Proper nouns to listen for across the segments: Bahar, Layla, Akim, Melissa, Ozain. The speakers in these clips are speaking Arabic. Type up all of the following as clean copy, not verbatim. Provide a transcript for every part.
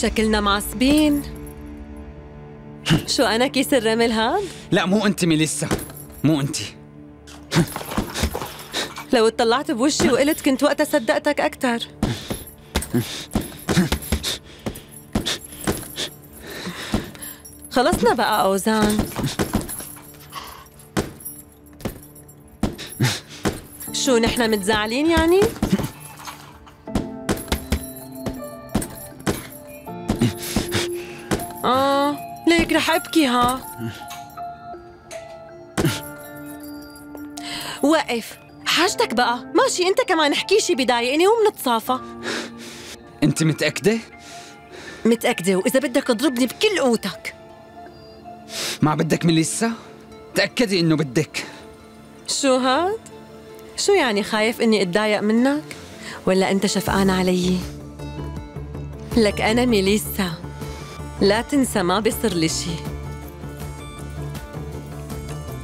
شكلنا معصبين. شو أنا كيس الرمل هاد؟ لا مو أنت ميليسا، مو أنت. لو اطلعت بوشي وقلت كنت وقتها صدقتك أكثر. خلصنا بقى أوزان. شو نحن متزعلين يعني؟ ليك رح ابكي ها؟ وقف، حاجتك بقى، ماشي انت كمان احكي شي بضايقني ومنتصافى. انت متأكدة؟ متأكدة، وإذا بدك اضربني بكل قوتك. ما بدك ميليسا؟ تأكدي إنه بدك. شو هاد؟ شو يعني خايف إني اتضايق منك؟ ولا أنت شفقان علي؟ لك أنا ميليسا، لا تنسى ما بصير لي شي.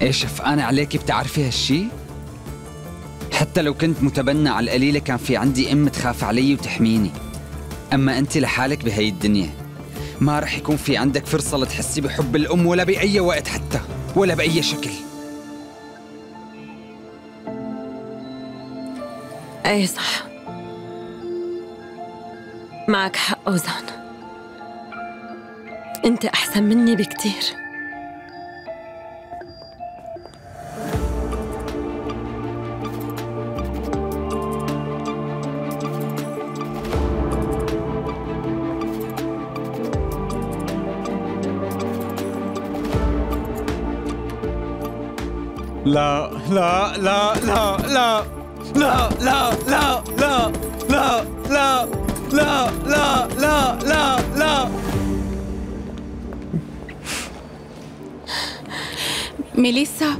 إيه شفقانة عليكي بتعرفي هالشي؟ حتى لو كنت متبنى على القليلة كان في عندي أم تخاف علي وتحميني. أما أنت لحالك بهي الدنيا ما رح يكون في عندك فرصة لتحسي بحب الأم ولا بأي وقت حتى ولا بأي شكل. أي صح، معك حق أوزان، أنت أحسن مني بكتير. لا لا لا لا لا لا لا لا لا لا لا لا لا لا لا لا. ميليسا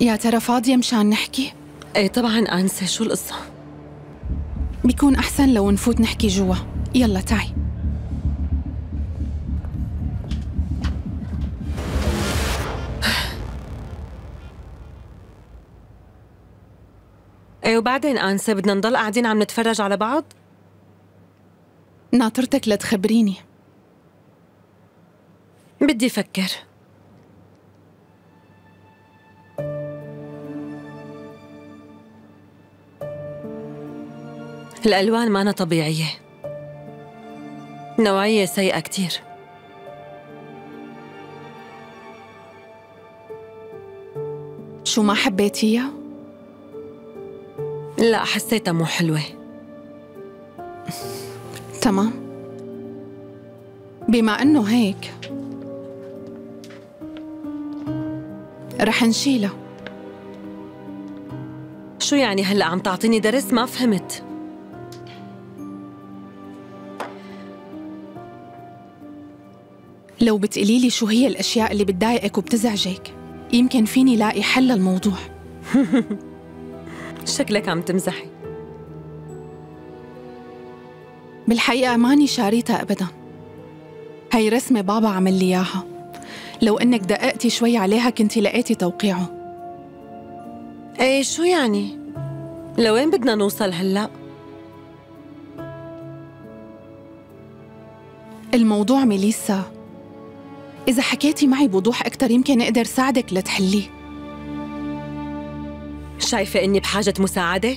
يا ترى فاضية مشان نحكي؟ ايه طبعا أنسة، شو القصة؟ بيكون أحسن لو نفوت نحكي جوا، يلا تعي. وبعدين أنسة بدنا نضل قاعدين عم نتفرج على بعض؟ ناطرتك لتخبريني. بدي أفكر. الألوان مانا طبيعية، نوعية سيئة كتير. شو ما حبيتيها؟ لا حسيتها مو حلوة. تمام، بما انه هيك رح نشيلها. شو يعني هلا عم تعطيني درس؟ ما فهمت. لو بتقليلي شو هي الاشياء اللي بتضايقك وبتزعجك يمكن فيني لاقي حل للموضوع. شكلك عم تمزحي. بالحقيقة ماني شاريتها أبداً، هي رسمة بابا عمل لي إياها، لو إنك دققتي شوي عليها كنتي لقيتي توقيعه. إيه شو يعني؟ لوين بدنا نوصل هلأ؟ الموضوع ميليسا إذا حكيتي معي بوضوح أكتر يمكن أقدر ساعدك لتحليه. شايفة إني بحاجة مساعدة؟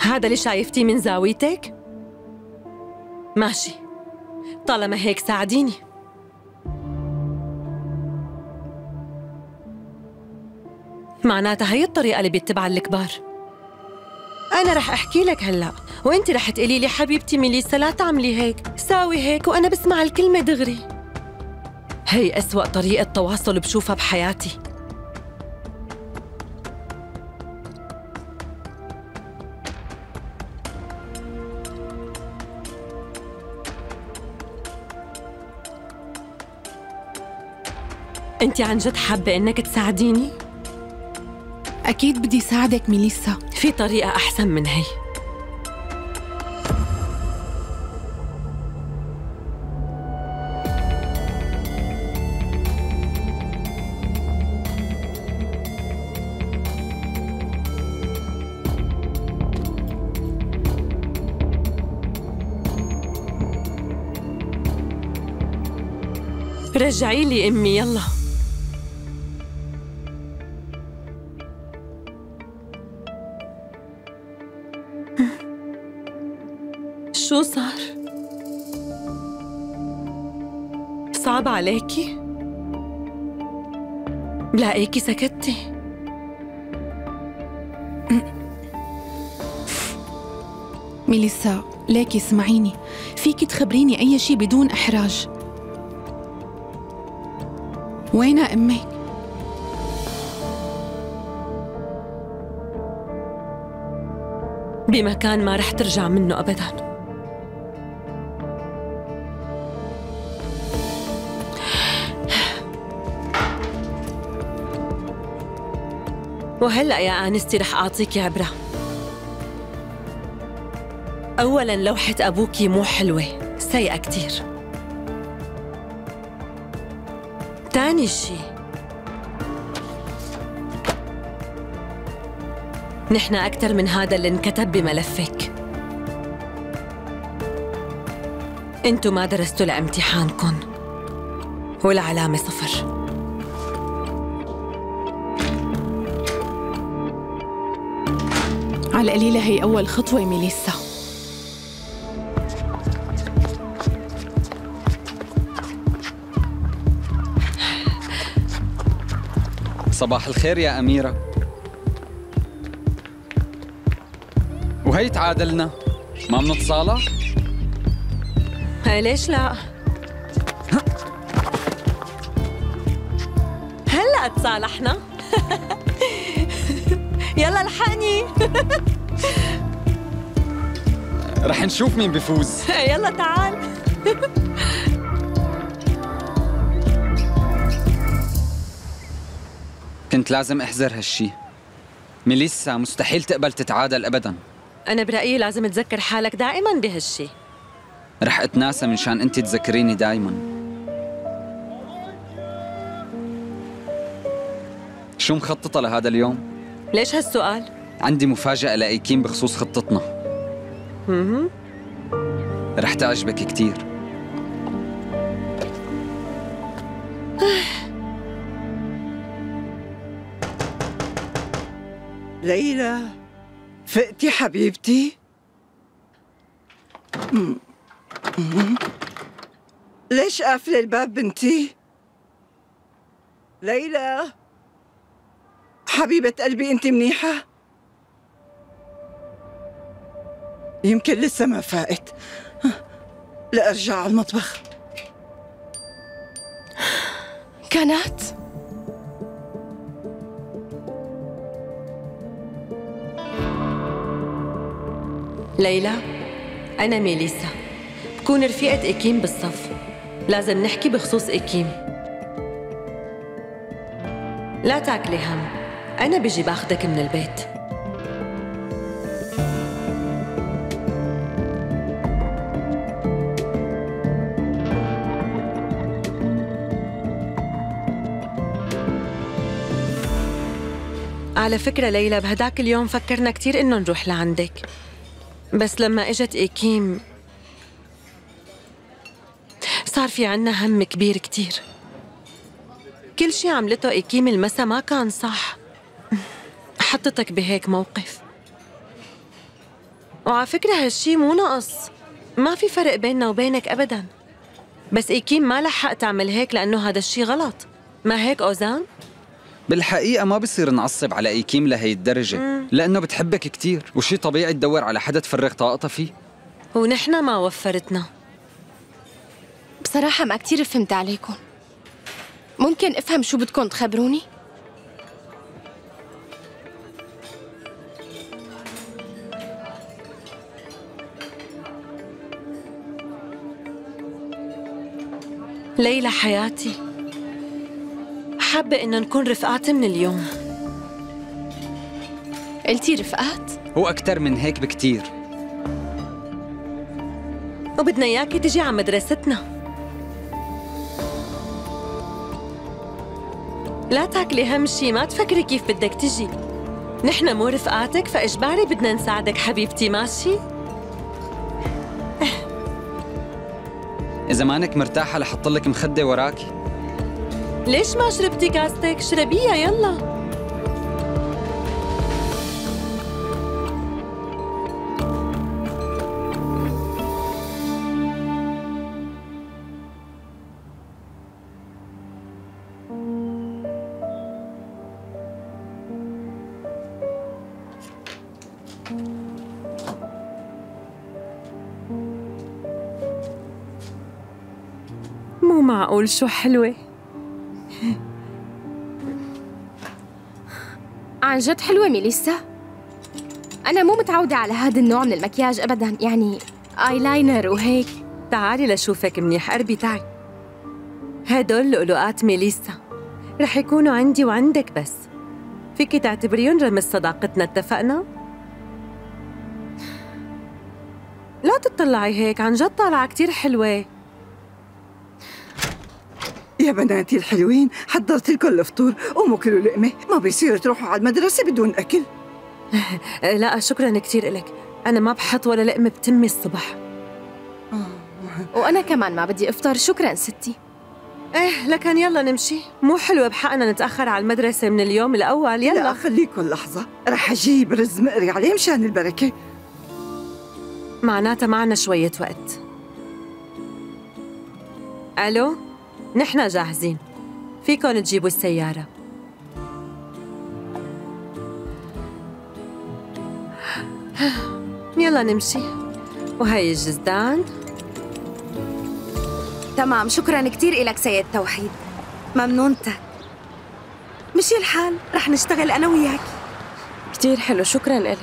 هذا اللي شايفتيه من زاويتك؟ ماشي، طالما هيك ساعديني. معناتها هي الطريقة اللي بيتبعها الكبار. أنا رح أحكي لك هلأ وإنت رح تقولي لي حبيبتي ميليسا لا تعملي هيك، ساوي هيك، وأنا بسمع الكلمة دغري. هي أسوأ طريقة تواصل بشوفها بحياتي. أنت عن جد حابة إنك تساعديني؟ أكيد بدي ساعدك ميليسا، في طريقة أحسن من هي. رجعي لي أمي يلا. شو صار؟ صعب عليكي؟ بلاقيكي سكتتي. ميليسا ليكي اسمعيني، فيكي تخبريني أي شي بدون إحراج. وين أمي؟ بمكان ما رح ترجع منه أبداً. وهلأ يا آنستي رح أعطيكي عبرة. أولاً لوحة أبوكي مو حلوة، سيئة كتير. تاني شي، نحن أكتر من هذا اللي انكتب بملفك. انتو ما درستوا لامتحانكن، والعلامة 0. على القليلة هي أول خطوة ميليسا. صباح الخير يا أميرة. وهي تعادلنا، ما منتصالح؟ ليش لا؟ هلأ تصالحنا؟ يلا الحقني. رح نشوف مين بفوز. يلا تعال. كنت لازم احذر هالشي. ميليسا مستحيل تقبل تتعادل ابدا. انا برايي لازم تذكر حالك دائما بهالشي. رح اتناسى منشان انت تذكريني دائما. شو مخططه لهذا اليوم؟ ليش هالسؤال؟ عندي مفاجأة لأيكيم بخصوص خطتنا. رح تعجبك كتير. ليلى فقتي حبيبتي؟ ليش قافلة الباب بنتي؟ ليلى حبيبة قلبي أنت منيحة؟ يمكن لسه ما فاقت. لا أرجع على المطبخ. كانت ليلى، أنا ميليسا، بكون رفيقة أكيم بالصف. لازم نحكي بخصوص أكيم. لا تاكلي هم، أنا بيجي باخدك من البيت. على فكرة ليلى، بهداك اليوم فكرنا كتير إنه نروح لعندك، بس لما إجت أكيم صار في عنا هم كبير كتير. كل شي عملته أكيم المسا ما كان صح، حطتك بهيك موقف. وعلى فكرة هالشي مو نقص، ما في فرق بيننا وبينك أبداً، بس أكيم ما لحق تعمل هيك لأنه هذا الشي غلط. ما هيك أوزان؟ بالحقيقة ما بصير نعصب على أكيم لهي الدرجة، لأنه بتحبك كتير وشي طبيعي تدور على حدا تفرغ طاقتها فيه. ونحن ما وفرتنا. بصراحة ما كتير فهمت عليكم. ممكن أفهم شو بدكم تخبروني؟ ليلى حياتي، حابة إنه نكون رفقات من اليوم. قلتي رفقات؟ هو أكتر من هيك بكتير. وبدنا إياكي تجي على مدرستنا. لا تاكلي هم شي، ما تفكري كيف بدك تجي. نحن مو رفقاتك فإجباري بدنا نساعدك حبيبتي، ماشي؟ إذا مانك مرتاحة رح أحطلك مخدة وراكي. ليش ما شربتي كاستك؟ شربيها يلا. معقول شو حلوة. عن جد حلوة ميليسا. أنا مو متعودة على هذا النوع من المكياج أبداً، يعني آيلاينر وهيك. تعالي لشوفك منيح، قربي تعي. هدول لؤلؤات ميليسا، رح يكونوا عندي وعندك بس. فيكي تعتبريهم رمز صداقتنا، اتفقنا؟ لا تطلعي هيك، عن جد طالعة كتير حلوة. يا بناتي الحلوين، حضرت لكم الفطور، قوموا كلوا لقمة، ما بيصير تروحوا على المدرسة بدون أكل. لا شكراً كثير إلك، أنا ما بحط ولا لقمة بتمي الصبح. وأنا كمان ما بدي أفطر، شكراً ستي. إيه لكن يلا نمشي، مو حلوة بحقنا نتأخر على المدرسة من اليوم الأول، يلا. لا خليكم لحظة، رح أجيب رز مقري عليه مشان البركة. معناتها معنا شوية وقت. ألو؟ نحن جاهزين، فيكن تجيبوا السيارة. يلا نمشي، وهي الجزدان. تمام، شكراً كتير إلك سيد توحيد، ممنونتك. مشي الحال، رح نشتغل أنا وياك. كتير حلو، شكراً إلك،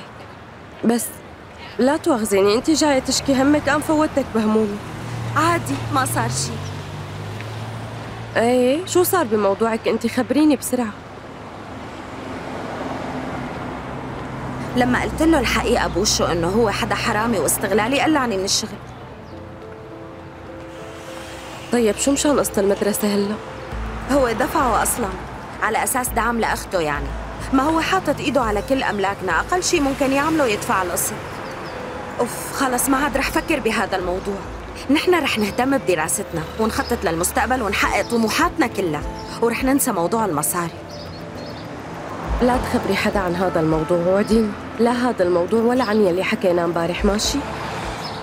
بس لا تواخذيني، أنت جاية تشكي همك أم فوتك بهمومي؟ عادي، ما صار شي. ايه شو صار بموضوعك انت؟ خبريني بسرعه. لما قلت له الحقيقه بوشه انه هو حدا حرامي واستغلالي، قلعني من الشغل. طيب شو مشان قسط المدرسه هلا؟ هو دفعه اصلا على اساس دعم لاخته، يعني ما هو حاطط ايده على كل املاكنا، اقل شيء ممكن يعمله يدفع القسط. اوف خلص ما عاد رح فكر بهذا الموضوع. نحن رح نهتم بدراستنا ونخطط للمستقبل ونحقق طموحاتنا كلها، ورح ننسى موضوع المصاري. لا تخبري حدا عن هذا الموضوع، وعدين لا هذا الموضوع ولا عن يلي حكينا امبارح، ماشي؟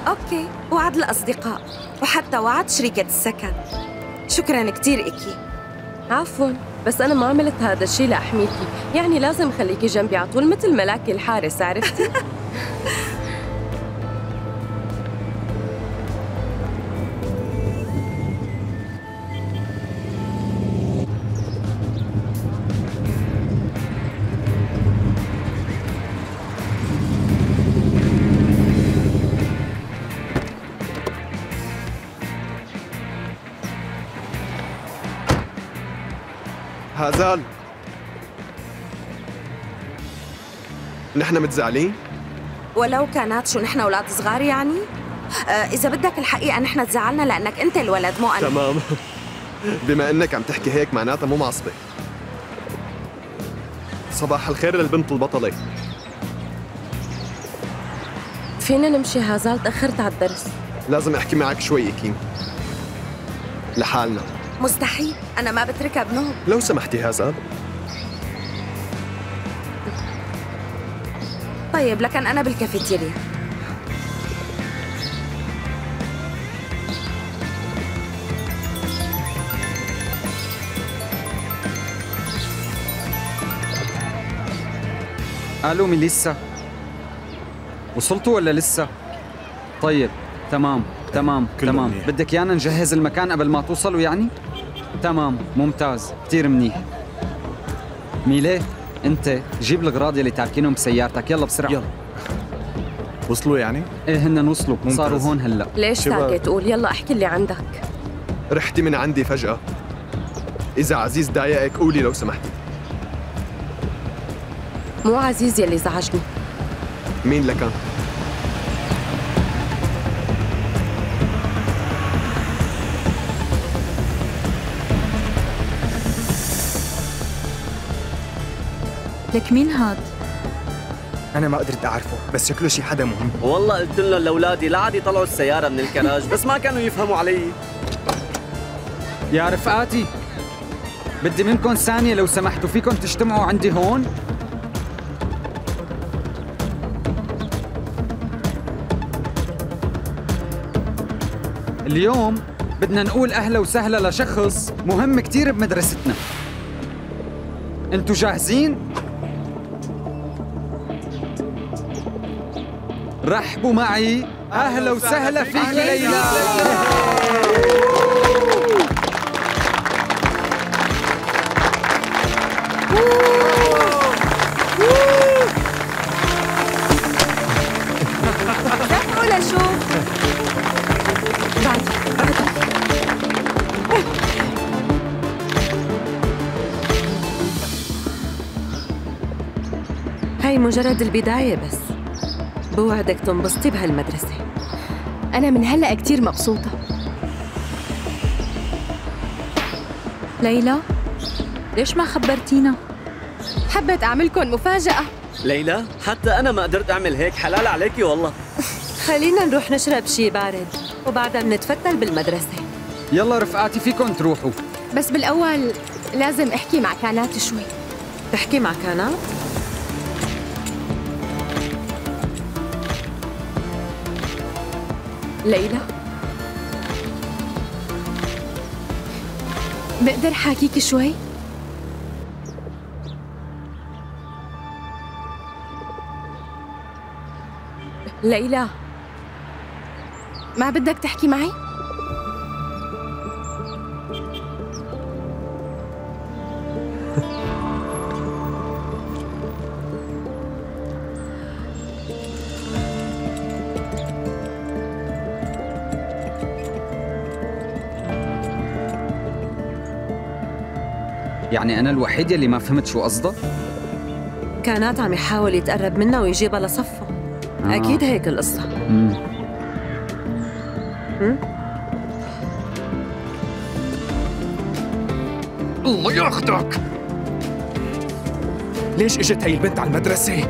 اوكي، وعد الاصدقاء وحتى وعد شركة السكن. شكرا كثير إكي. عفوا، بس انا ما عملت هذا الشيء لاحميكي، يعني لازم خليكي جنبي على طول مثل ملاكي الحارس، عرفتي؟ هازال، نحن متزعلين؟ ولو كانت شو، نحن اولاد صغار يعني؟ إذا بدك الحقيقة نحن تزعلنا لأنك أنت الولد مو أنا. تمام. بما أنك عم تحكي هيك معناتها مو معصبة. صباح الخير للبنت البطلة. فينا نمشي هازال، تأخرت على الدرس. لازم أحكي معك شوي أكيم. لحالنا مستحيل، أنا ما بتركها بنوم. لو سمحتي هازال. طيب لكن أنا بالكافيتيريا. ألو ميليسا، وصلتوا ولا لسه؟ طيب تمام. بدك يانا نجهز المكان قبل ما توصلوا يعني؟ تمام ممتاز، كثير منيح. ميلي انت جيب الغراض يلي تاركينهم بسيارتك، يلا بسرعه. يلا وصلوا يعني؟ ايه هن وصلوا، صاروا هون هلا. ليش ساكت؟ قول يلا احكي اللي عندك. رحتي من عندي فجأة. إذا عزيز ضايقك قولي لو سمحتي. مو عزيز يلي زعجني. مين لكان؟ لك مين هاد؟ أنا ما قدرت أعرفه، بس شكله شي حدا مهم. والله قلت له لأولادي لا عاد يطلعوا السيارة من الكراج، بس ما كانوا يفهموا علي. يا رفقاتي بدي منكم ثانية لو سمحتوا، فيكم تجتمعوا عندي هون؟ اليوم بدنا نقول أهلا وسهلا لشخص مهم كتير بمدرستنا. انتوا جاهزين؟ رحبوا معي، أهلا وسهلا فيك ليلى. زحموا لشوف هاي مجرد البداية بس، بوعدك تنبسطي بهالمدرسة. أنا من هلأ كتير مبسوطة. ليلى، ليش ما خبرتينا؟ حبيت أعملكم مفاجأة. ليلى، حتى أنا ما قدرت أعمل هيك، حلال عليكي والله. خلينا نروح نشرب شي بارد وبعدها بنتفتل بالمدرسة. يلا رفقاتي فيكم تروحوا، بس بالأول لازم أحكي مع كانات شوي. تحكي مع كانات؟ ليلى، بقدر حاكيكي شوي؟ ليلى، ما بدك تحكي معي؟ يعني أنا الوحيد يلي ما فهمت شو قصدها؟ كانت عم يحاول يتقرب منها ويجيبها لصفه. أكيد هيك القصة. الله ياخدك! ليش إجت هي البنت على المدرسة؟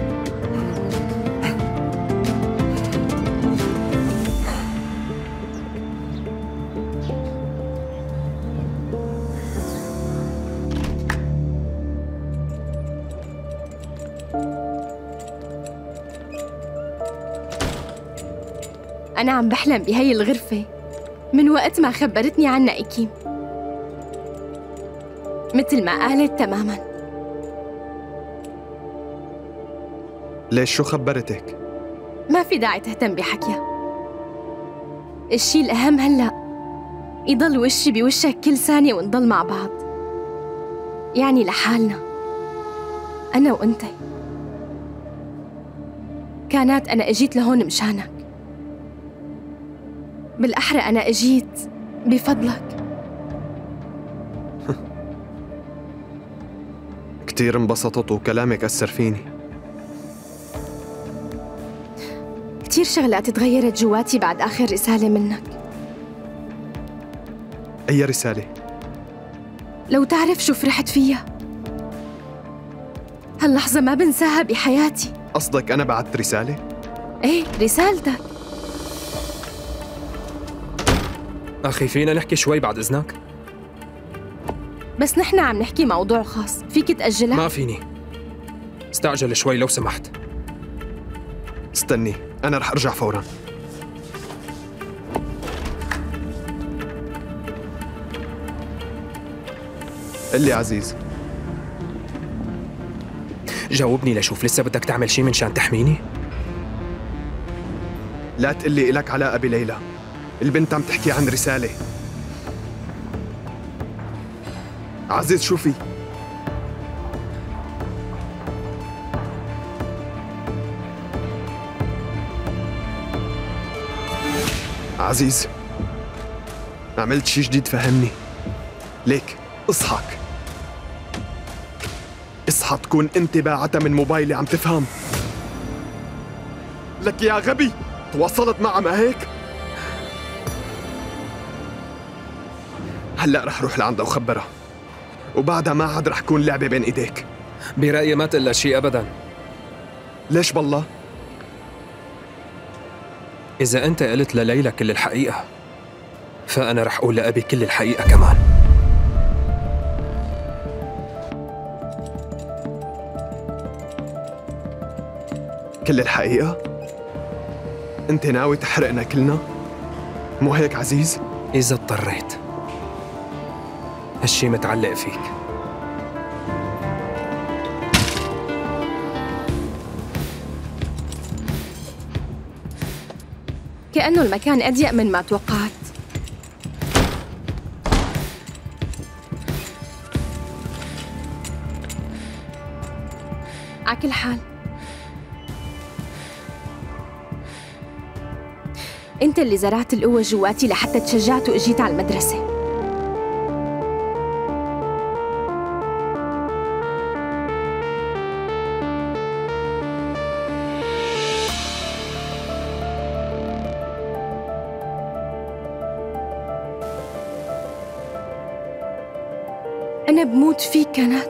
أنا عم بحلم بهي الغرفة من وقت ما خبرتني عنها أكيم، مثل ما قالت تماماً. ليش شو خبرتك؟ ما في داعي تهتم بحكيها. الشي الأهم هلأ يضل وشي بوشك كل ثانية ونضل مع بعض، يعني لحالنا أنا وأنت. كانت أنا أجيت لهون مشانك، بالأحرى أنا أجيت بفضلك. كتير انبسطت وكلامك أثر فيني. كتير شغلات تغيرت جواتي بعد آخر رسالة منك. أي رسالة؟ لو تعرف شو فرحت فيها. هاللحظة ما بنساها بحياتي. قصدك أنا بعت رسالة؟ إيه، رسالتك. أخي، فينا نحكي شوي بعد إذنك؟ بس نحن عم نحكي موضوع خاص، فيك تأجلها؟ ما فيني، استعجل شوي لو سمحت. استني، أنا رح أرجع فوراً. قلي عزيز، جاوبني لشوف، لسه بدك تعمل شي منشان تحميني؟ لا تقلي إلك علاقة بليلى، البنت عم تحكي عن رسالة. عزيز، شوفي عزيز، عملت شي جديد فهمني. ليك اصحك، اصحى تكون انت باعتها من موبايلي، عم تفهم؟ لك يا غبي، تواصلت معها ما هيك؟ هلا رح اروح لعندها وخبرها، وبعدها ما عاد رح تكون لعبه بين ايديك. برايي ما تقلها شيء ابدا. ليش بالله؟ اذا انت قلت لليلى كل الحقيقه، فانا رح اقول لابي كل الحقيقه كمان. كل الحقيقة؟ أنت ناوي تحرقنا كلنا؟ مو هيك عزيز؟ إذا اضطريت. هالشي متعلق فيك. كأنه المكان أضيق من ما توقعت. على كل حال أنت اللي زرعت القوة جواتي لحتى تشجعت وإجيت على المدرسة. أنا بموت فيك كانت.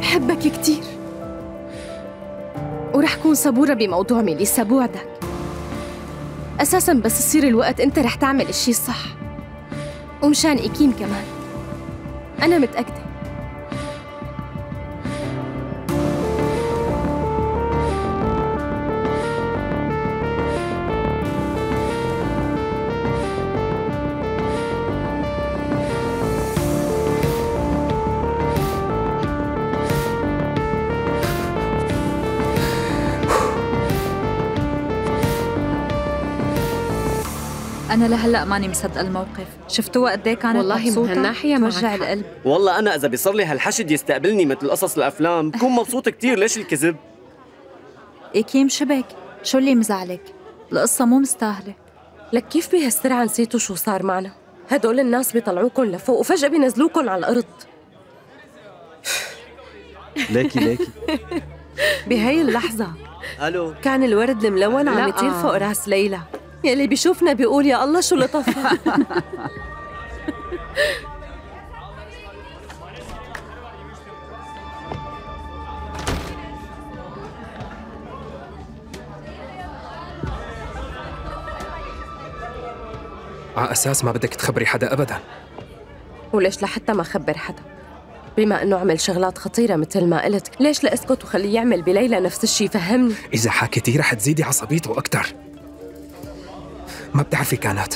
بحبك كتير ورح كون صبورة بموضوع ميليسا. بوعدك أساساً بس يصير الوقت أنت رح تعمل الشي الصح، ومشان إكيم كمان، أنا متأكدة. أنا لهلأ ماني مصدقة الموقف، شفتوها قد إيه كانت مبسوطة؟ والله من هالناحية مرجع القلب. والله أنا إذا بيصير لي هالحشد يستقبلني مثل قصص الأفلام بكون مبسوطة كتير. ليش الكذب؟ إكيم شبك، شو اللي مزعلك؟ القصة مو مستاهلة. لك كيف بهالسرعة نسيتوا شو صار معنا؟ هدول الناس بيطلعوكم لفوق وفجأة بينزلوكم على الأرض. ليكي بهي اللحظة ألو كان الورد الملون عم يطير فوق راس ليلى، يلي بيشوفنا بيقول يا الله شو لطفها. على أساس ما بدك تخبري حدا أبداً؟ وليش لحتى ما خبر حدا؟ بما أنه عمل شغلات خطيرة مثل ما قلت، ليش لا أسكت وخليه يعمل بليلى نفس الشي؟ فهمني. إذا حكيتي رح تزيدي عصبيته أكتر. ما بتعرفي كانت،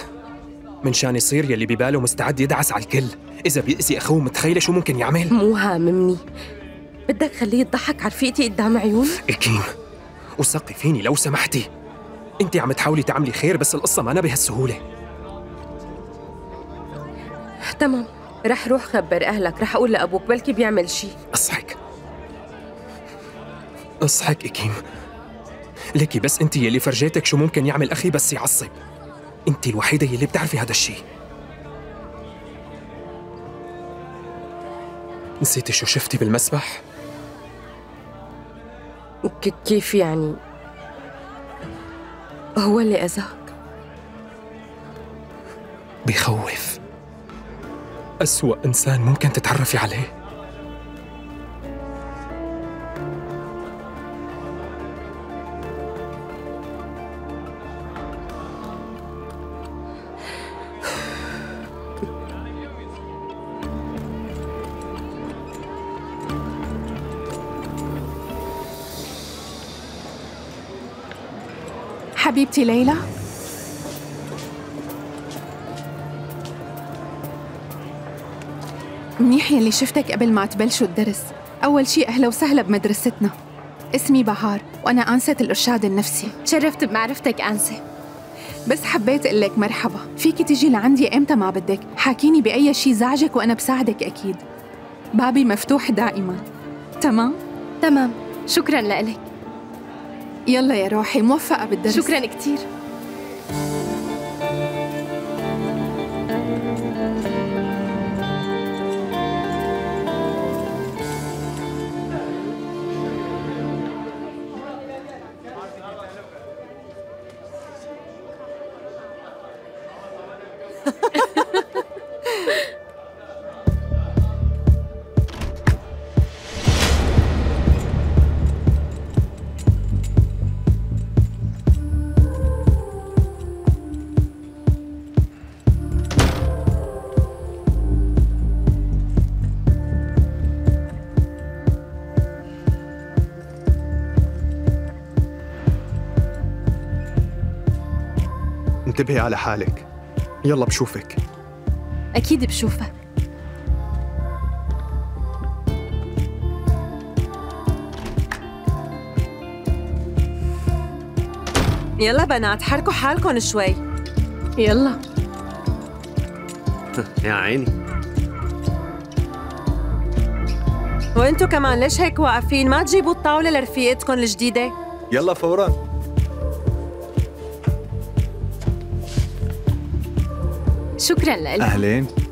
من شان يصير يلي بباله مستعد يدعس على الكل، إذا بيأذي أخوه متخيلة شو ممكن يعمل؟ مو هاممني، بدك خليه يضحك على رفيقتي قدام عيوني؟ أكيم، وثقي فيني لو سمحتي، أنت عم تحاولي تعملي خير بس القصة ما أنا بهالسهولة. تمام، رح روح خبر أهلك، رح أقول لأبوك بلكي بيعمل شي. أصحك أصحك أكيم، لكي بس أنت يلي فرجيتك شو ممكن يعمل أخي بس يعصب. أنت الوحيدة يلي بتعرفي هذا الشيء. نسيتي شو شفتي بالمسبح؟ كيف يعني؟ هو اللي أذاك؟ بخوف. أسوأ إنسان ممكن تتعرفي عليه. حبيبتي ليلى، منيح يلي شفتك قبل ما تبلشوا الدرس. أول شي أهلا وسهلا بمدرستنا. اسمي بهار وأنا أنسة الإرشاد النفسي. تشرفت بمعرفتك أنسة، بس حبيت أقول لك مرحبا. فيكي تيجي لعندي إمتى ما بدك، حاكيني بأي شي زعجك وأنا بساعدك أكيد، بابي مفتوح دائما. تمام؟ تمام، شكرا لإلك. يلا يا روحي، موفقة بالدرس. شكراً كتير. انتبهي على حالك. يلا بشوفك. أكيد بشوفك. يلا بنات حركوا حالكن شوي. يلا. يا عيني. وانتو كمان ليش هيك واقفين؟ ما تجيبوا الطاولة لرفيقتكن الجديدة؟ يلا فوراً. شكراً لك. أهلين.